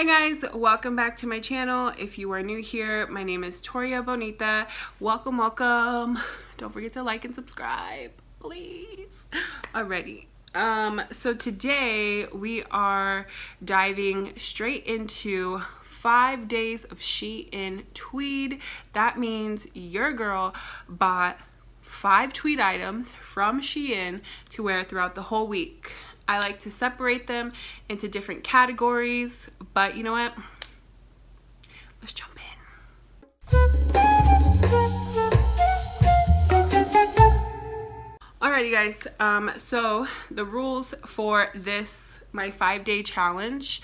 Hi guys, welcome back to my channel. If you are new here, my name is Toria Bonita. Welcome. Don't forget to like and subscribe, please. Alrighty. So today we are diving straight into 5 days of Shein tweed. That means your girl bought 5 tweed items from Shein to wear throughout the whole week. I like to separate them into different categories, but you know what? Let's jump in. Alrighty guys, so the rules for this, my 5-day challenge,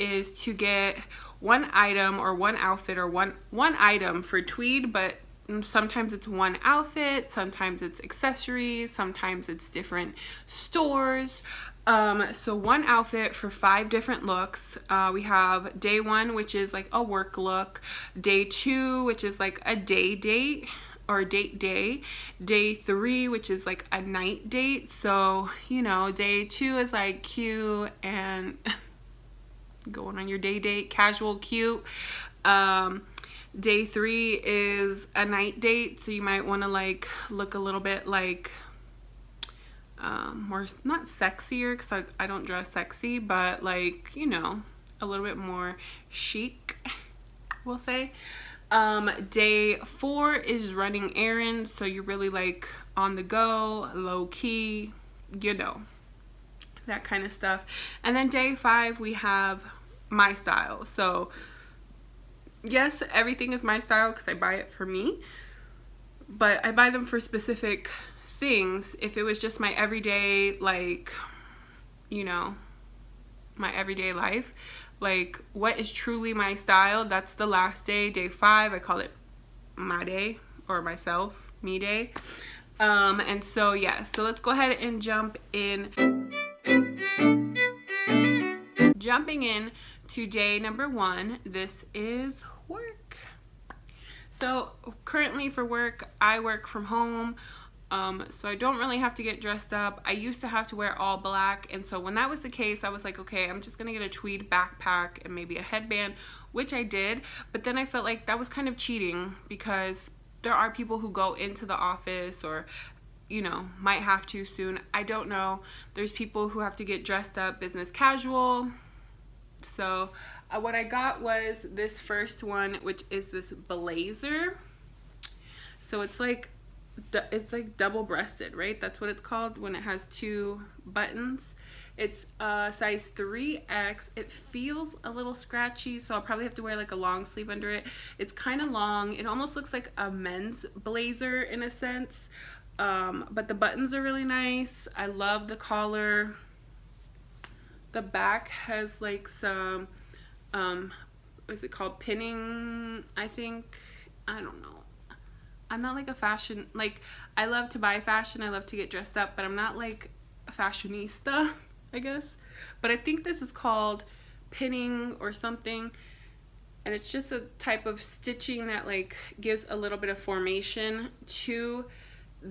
is to get one item or one outfit or one item for tweed, but sometimes it's one outfit, sometimes it's accessories, sometimes it's different stores. So one outfit for 5 different looks. We have day 1, which is like a work look, day 2, which is like a day date or date day, day 3, which is like a night date. So, you know, day 2 is like cute and going on your day date, casual, cute. Day 3 is a night date, so you might want to like look a little bit like more, not sexier, because I don't dress sexy, but like, you know, a little bit more chic, we'll say. Day 4 is running errands, so you're really like on the go, low key, you know, that kind of stuff. And then day 5 we have my style. So yes, everything is my style because I buy it for me, but I buy them for specific things. If it was just my everyday, like, you know, my everyday life, like what is truly my style, that's the last day, day 5. I call it my day or myself, me day. And so yeah, so let's go ahead and jump in. Jumping in to day number 1, this is work. So currently for work, I work from home, so I don't really have to get dressed up. I used to have to wear all black, and so when that was the case, I was like, okay, I'm just gonna get a tweed backpack and maybe a headband, which I did, but then I felt like that was kind of cheating because there are people who go into the office or, you know, might have to soon. I don't know. There's people who have to get dressed up business casual. So what I got was this first one, which is this blazer. So it's like double-breasted, right? That's what it's called when it has 2 buttons. It's size 3X. It feels a little scratchy, so I'll probably have to wear like a long sleeve under it. It's kind of long. It almost looks like a men's blazer in a sense, but the buttons are really nice. I love the collar. The back has like some, what's it called? Pinning, I think. I don't know. I'm not like a fashion, like, I love to buy fashion. I love to get dressed up, but I'm not like a fashionista, I guess. But I think this is called pinning or something. And it's just a type of stitching that like gives a little bit of formation to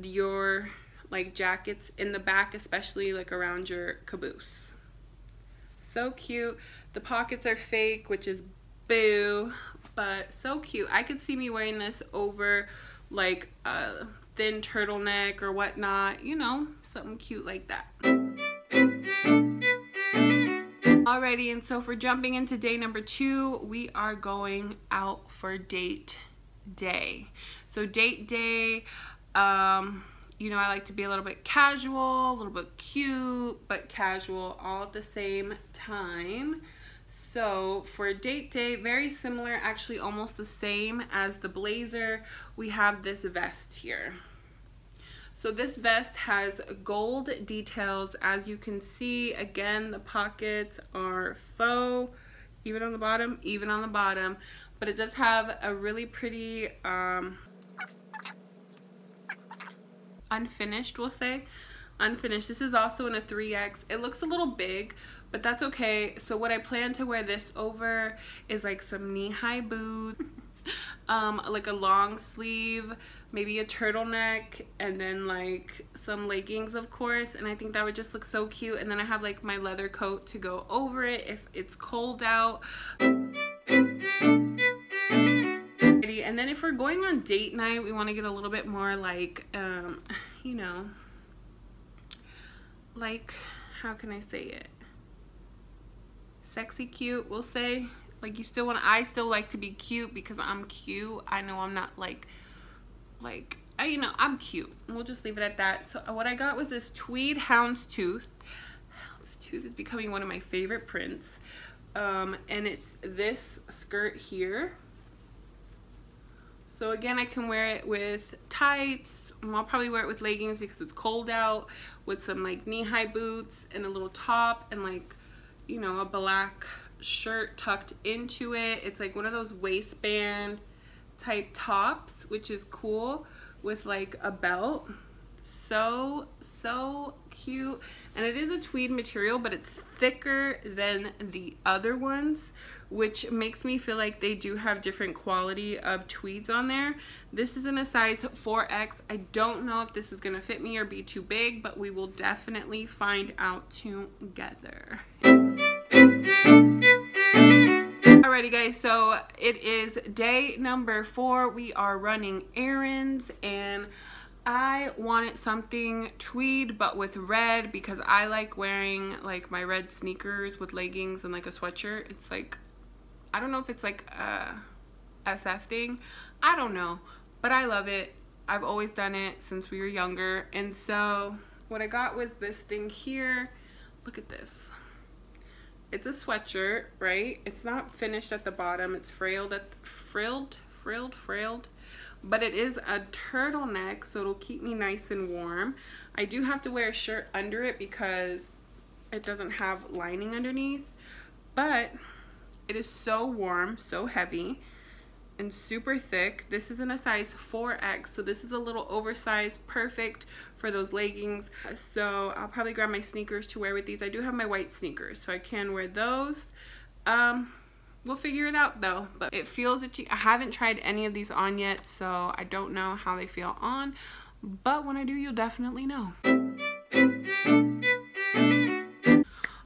your like jackets in the back, especially like around your caboose. So cute. The pockets are fake, which is boo, but so cute. I could see me wearing this over like a thin turtleneck or whatnot, you know, something cute like that. Alrighty, and so for jumping into day number 2, we are going out for date day. So date day, you know, I like to be a little bit casual, a little bit cute, but casual all at the same time. So for date day, very similar, actually almost the same as the blazer, we have this vest here. So this vest has gold details. As you can see, again, the pockets are faux, even on the bottom, but it does have a really pretty, unfinished, we'll say, unfinished. This is also in a 3X. It looks a little big, but that's okay. So what I plan to wear this over is like some knee-high boots. like a long sleeve, maybe a turtleneck, and then like some leggings, of course, and I think that would just look so cute. And then I have like my leather coat to go over it if it's cold out. And then if we're going on date night, we want to get a little bit more like, you know, like, how can I say it? Sexy cute, we'll say. Like, you still want, I still like to be cute because I'm cute. I know I'm not like, you know, I'm cute. We'll just leave it at that. So what I got was this tweed houndstooth. Houndstooth is becoming one of my favorite prints. And it's this skirt here. So again, I can wear it with tights. I'll probably wear it with leggings because it's cold out, with some like knee-high boots and a little top and like, you know, a black shirt tucked into it. It's like one of those waistband type tops, which is cool, with like a belt. So cute. And it is a tweed material, but it's thicker than the other ones, which makes me feel like they do have different quality of tweeds on there. This is in a size 4X. I don't know if this is gonna fit me or be too big, but we will definitely find out together. Alrighty guys, so it is day number 4. We are running errands, and I wanted something tweed but with red because I like wearing like my red sneakers with leggings and like a sweatshirt. It's like, I don't know if it's like a SF thing, I don't know, but I love it. I've always done it since we were younger. And so what I got was this thing here. Look at this. It's a sweatshirt, right? It's not finished at the bottom, it's frilled at frilled. But it is a turtleneck, so it'll keep me nice and warm. I do have to wear a shirt under it because it doesn't have lining underneath. But it is so warm, so heavy, and super thick. This is in a size 4X, so this is a little oversized, perfect for those leggings. So I'll probably grab my sneakers to wear with these. I do have my white sneakers, so I can wear those. We'll figure it out though, but it feels itchy. I haven't tried any of these on yet, so I don't know how they feel on, but when I do, you'll definitely know.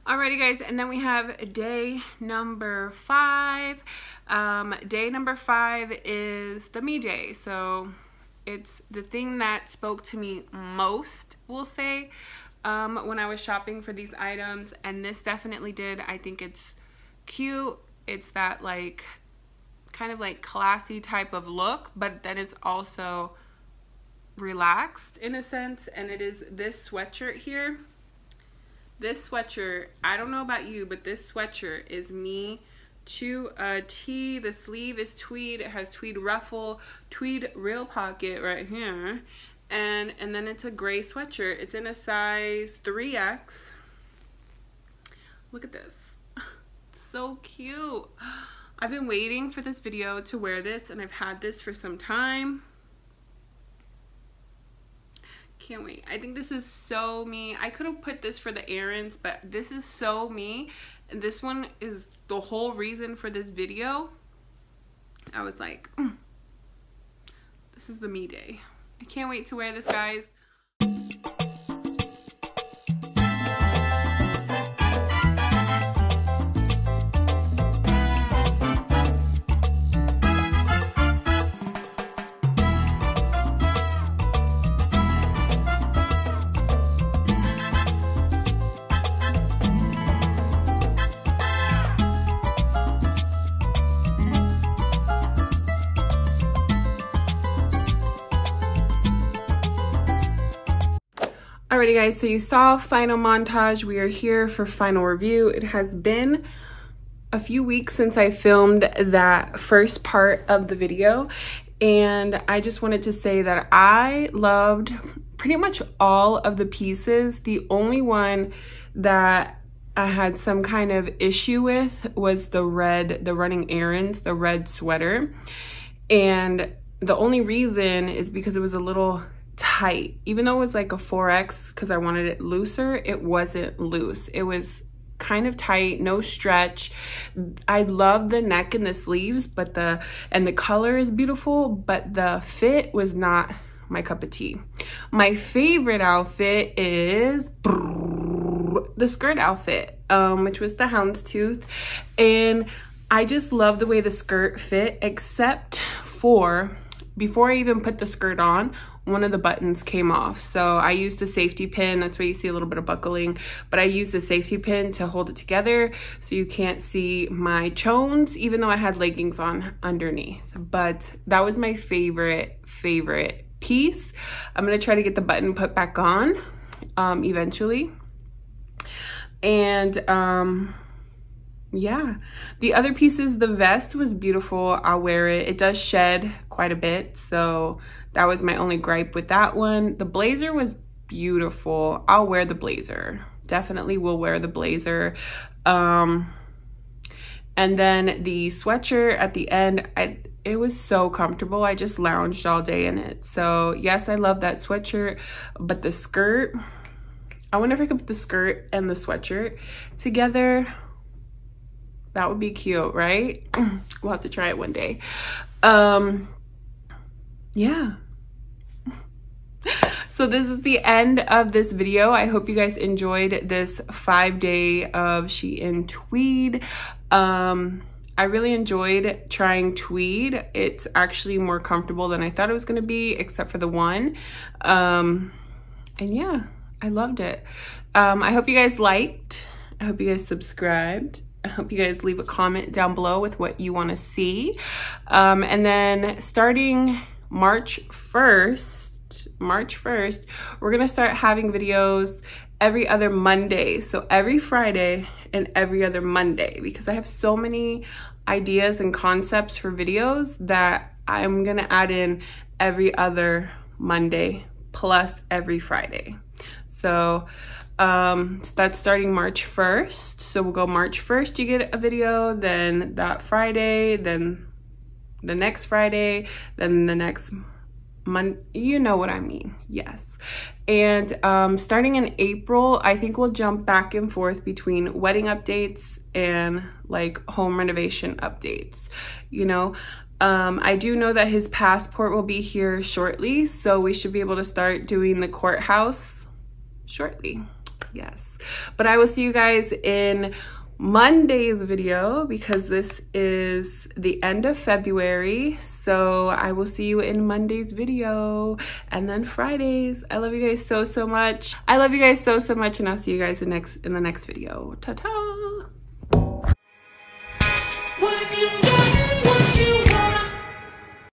Alrighty guys, and then we have day number 5. Day number 5 is the me day, so it's the thing that spoke to me most, we'll say, when I was shopping for these items, and this definitely did. I think it's cute. It's that like kind of like classy type of look, but then it's also relaxed in a sense, and it is this sweatshirt here. This sweatshirt, I don't know about you, but this sweatshirt is me to a T. The sleeve is tweed, it has tweed ruffle, tweed real pocket right here, and then it's a gray sweatshirt. It's in a size 3X. Look at this. So cute. I've been waiting for this video to wear this, and I've had this for some time. Can't wait. I think this is so me. I could have put this for the errands, but this is so me. And this one is the whole reason for this video. I was like, this is the me day. I can't wait to wear this, guys. Alrighty guys, so you saw final montage. We are here for final review. It has been a few weeks since I filmed that first part of the video, and I just wanted to say that I loved pretty much all of the pieces. The only one that I had some kind of issue with was the red, the running errands, the red sweater. And the only reason is because it was a little tight. Even though it was like a 4X, because I wanted it looser, it wasn't loose. It was kind of tight, no stretch. I love the neck and the sleeves, but the color is beautiful, but the fit was not my cup of tea. My favorite outfit is the skirt outfit, which was the houndstooth, and I just love the way the skirt fit, except for before I even put the skirt on, one of the buttons came off. So I used the safety pin. That's why you see a little bit of buckling, but I used the safety pin to hold it together so you can't see my chones, even though I had leggings on underneath. But that was my favorite piece. I'm gonna try to get the button put back on eventually. And yeah, the other pieces, the vest was beautiful. I'll wear it. It does shed quite a bit, so that was my only gripe with that one. The blazer was beautiful. I'll wear the blazer. Definitely will wear the blazer. And then the sweatshirt at the end, it was so comfortable. I just lounged all day in it. So yes, I love that sweatshirt, but the skirt, I wonder if I could put the skirt and the sweatshirt together. That would be cute, right? We'll have to try it one day. Yeah. So this is the end of this video. I hope you guys enjoyed this 5-day of Shein Tweed. I really enjoyed trying tweed. It's actually more comfortable than I thought it was gonna be, except for the one. And yeah, I loved it. I hope you guys liked. I hope you guys subscribed. I hope you guys leave a comment down below with what you want to see. And then starting March 1st, we're going to start having videos every other Monday. So every Friday and every other Monday, because I have so many ideas and concepts for videos that I'm going to add in every other Monday plus every Friday. So that's starting March 1st. So we'll go March 1st, you get a video, then that Friday, then the next Friday, then the next month. You know what I mean, yes. And starting in April, I think we'll jump back and forth between wedding updates and like home renovation updates, you know? I do know that his passport will be here shortly, so we should be able to start doing the courthouse shortly. Yes, but I will see you guys in Monday's video, because this is the end of February. So I will see you in Monday's video, and then Fridays. I love you guys so much, and I'll see you guys in the next video. Ta-ta.